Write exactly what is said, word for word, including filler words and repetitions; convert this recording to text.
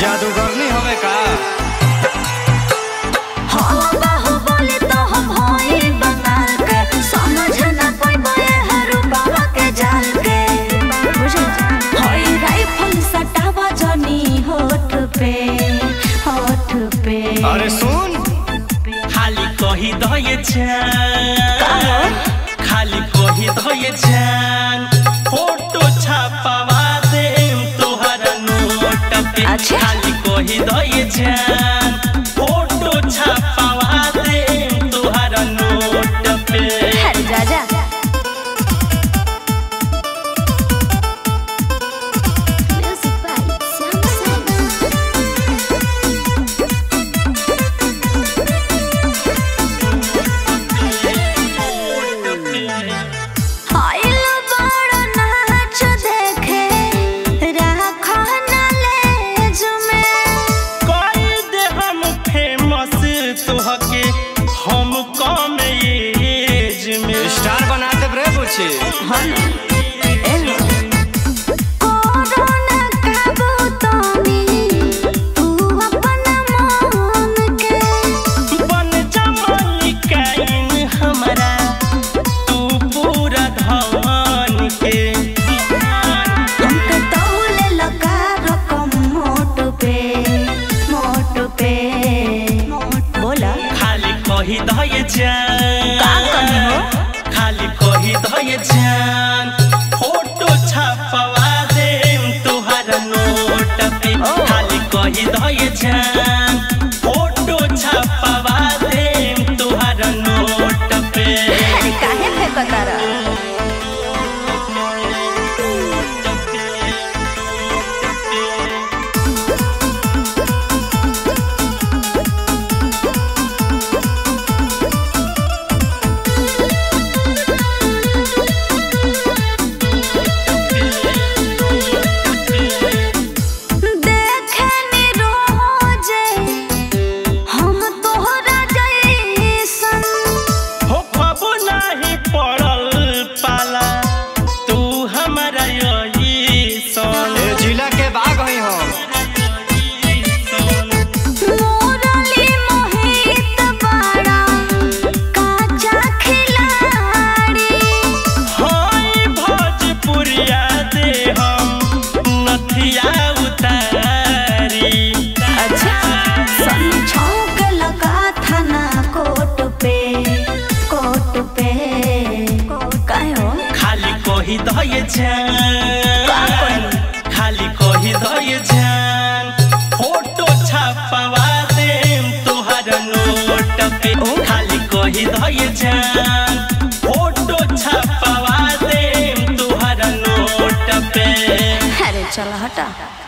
जादूगर नहीं होवे का अरे सुन खाली कही दये जान खाली कही दये जान फोटो छापवा देम तोहरा नोट पे खाली कही दये जान फोटो छापवा देम तोहरा नोट पे हर राजा खाली कही जान खाली कही दये जान फोटो छापवा देम तोहरा नोट पे खाली कही दये जान फोटो छापवा देम तोहरा नोट पे काहे फेकतारा खाली कही दये जान फोटो छापवा देम तोहरा नोट पे खाली कही दये जान फोटो छापवा देम तोहरा नोट पे अरे चल हटा।